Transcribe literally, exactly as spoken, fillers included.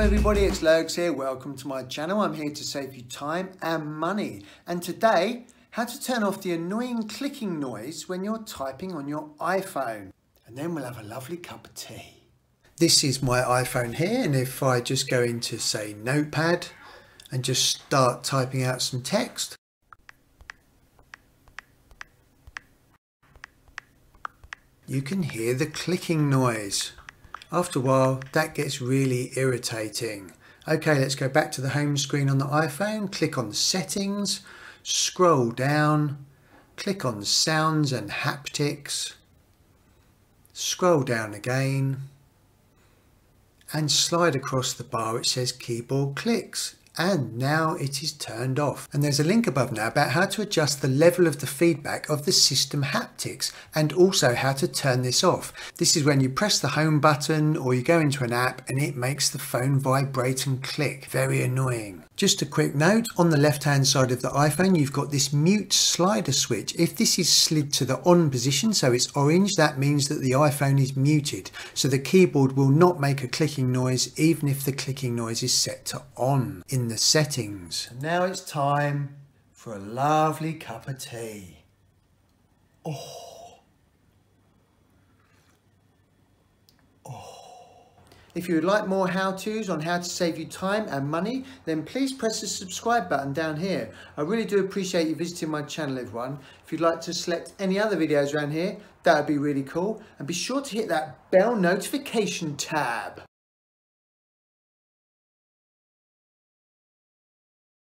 Hello everybody, it's Lurgs here. Welcome to my channel. I'm here to save you time and money. And today, how to turn off the annoying clicking noise when you're typing on your iPhone. And then we'll have a lovely cup of tea. This is my iPhone here, and if I just go into, say, Notepad and just start typing out some text, you can hear the clicking noise. After a while, that gets really irritating. Okay, let's go back to the home screen on the iPhone, click on Settings, scroll down, click on Sounds and Haptics, scroll down again, and slide across the bar it says Keyboard Clicks. And now it is turned off. And there's a link above now about how to adjust the level of the feedback of the system haptics and also how to turn this off. This is when you press the home button or you go into an app and it makes the phone vibrate and click. Very annoying. Just a quick note, on the left hand side of the iPhone you've got this mute slider switch. If this is slid to the on position, so it's orange, that means that the iPhone is muted. So the keyboard will not make a clicking noise even if the clicking noise is set to on. In the settings. And now it's time for a lovely cup of tea. Oh. Oh. If you would like more how-tos on how to save you time and money, then please press the subscribe button down here. I really do appreciate you visiting my channel, everyone. If you'd like to select any other videos around here, that would be really cool. And be sure to hit that bell notification tab.